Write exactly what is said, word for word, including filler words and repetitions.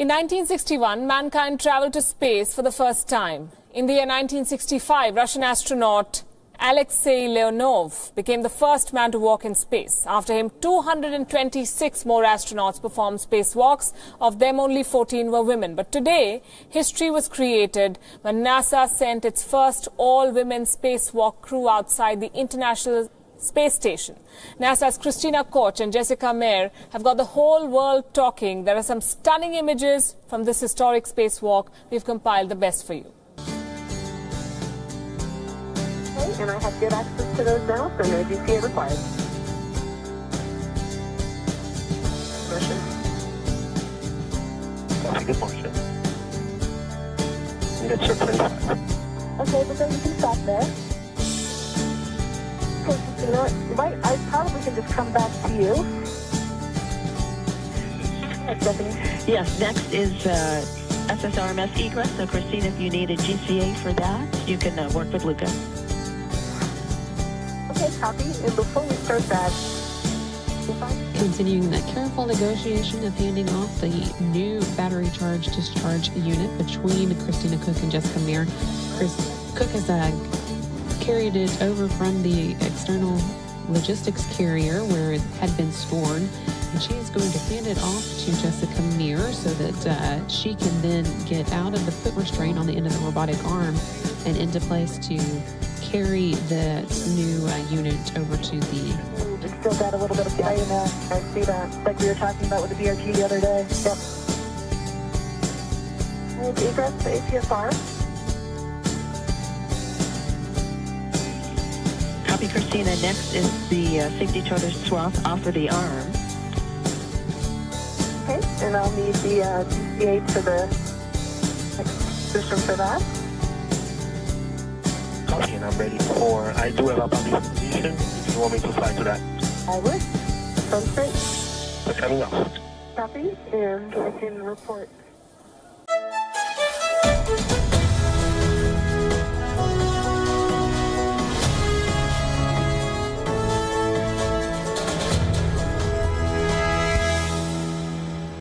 In nineteen sixty-one, mankind traveled to space for the first time. In the year nineteen sixty-five, Russian astronaut Alexei Leonov became the first man to walk in space. After him, two hundred twenty-six more astronauts performed spacewalks. Of them, only fourteen were women. But today, history was created when NASA sent its first all-women spacewalk crew outside the International Space Station. NASA's Christina Koch and Jessica Meir have got the whole world talking. There are some stunning images from this historic spacewalk. We've compiled the best for you. Okay, and I have good access to those now, so no G C A required. Motion. Copy, good motion. And it's twenty-five. Okay, but then you can stop there. You know, right, I probably can just come back to you. Yes, next is uh, S S R M S egress. So, Christina, if you need a G C A for that, you can uh, work with Luca. Okay, copy. And before we start that, continuing that careful negotiation of handing off the new battery charge discharge unit between Christina Koch and Jessica Meir. Chris Cook has a. carried it over from the external logistics carrier where it had been stored, and she's going to hand it off to Jessica Meir so that uh, she can then get out of the foot restraint on the end of the robotic arm and into place to carry that new uh, unit over to the... Just still got a little bit of the I M S. I see that, like we were talking about with the B R T the other day. Yep. We'll egress the A T S R. Christina, next is the uh, safety shoulder swath off of the arm. Okay, and I'll need the uh, G C A for the system for that. Copy, and I'm ready for, I do have a public position, if you want me to fly to that. I would. Sounds great. We're coming off. Copy, and I can report.